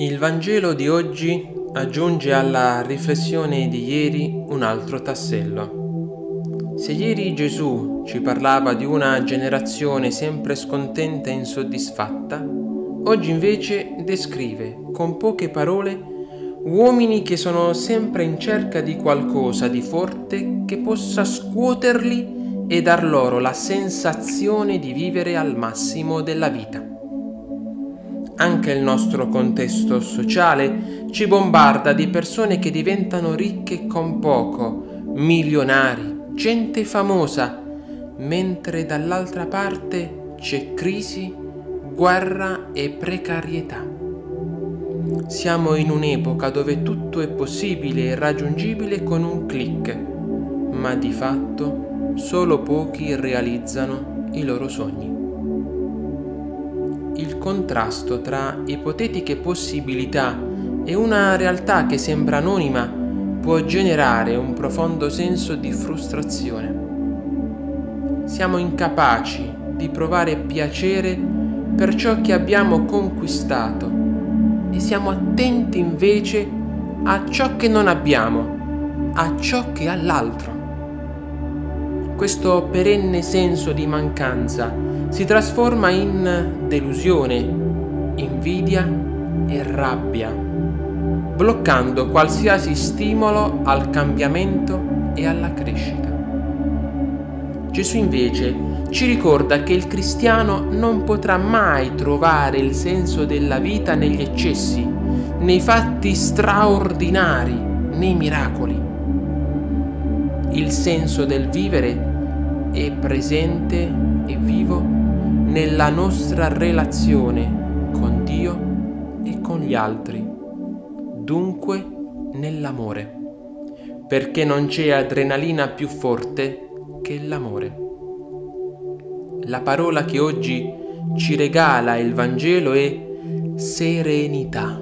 Il Vangelo di oggi aggiunge alla riflessione di ieri un altro tassello. Se ieri Gesù ci parlava di una generazione sempre scontenta e insoddisfatta, oggi invece descrive con poche parole uomini che sono sempre in cerca di qualcosa di forte che possa scuoterli e dar loro la sensazione di vivere al massimo della vita. Anche il nostro contesto sociale ci bombarda di persone che diventano ricche con poco, milionari, gente famosa, mentre dall'altra parte c'è crisi, guerra e precarietà. Siamo in un'epoca dove tutto è possibile e raggiungibile con un click, ma di fatto solo pochi realizzano i loro sogni. Il contrasto tra ipotetiche possibilità e una realtà che sembra anonima può generare un profondo senso di frustrazione. Siamo incapaci di provare piacere per ciò che abbiamo conquistato e siamo attenti invece a ciò che non abbiamo, a ciò che ha l'altro. Questo perenne senso di mancanza si trasforma in delusione, invidia e rabbia, bloccando qualsiasi stimolo al cambiamento e alla crescita. Gesù invece ci ricorda che il cristiano non potrà mai trovare il senso della vita negli eccessi, nei fatti straordinari, nei miracoli. Il senso del vivere è presente e vivo nella nostra relazione con Dio e con gli altri, dunque nell'amore, perché non c'è adrenalina più forte che l'amore. La parola che oggi ci regala il Vangelo è serenità.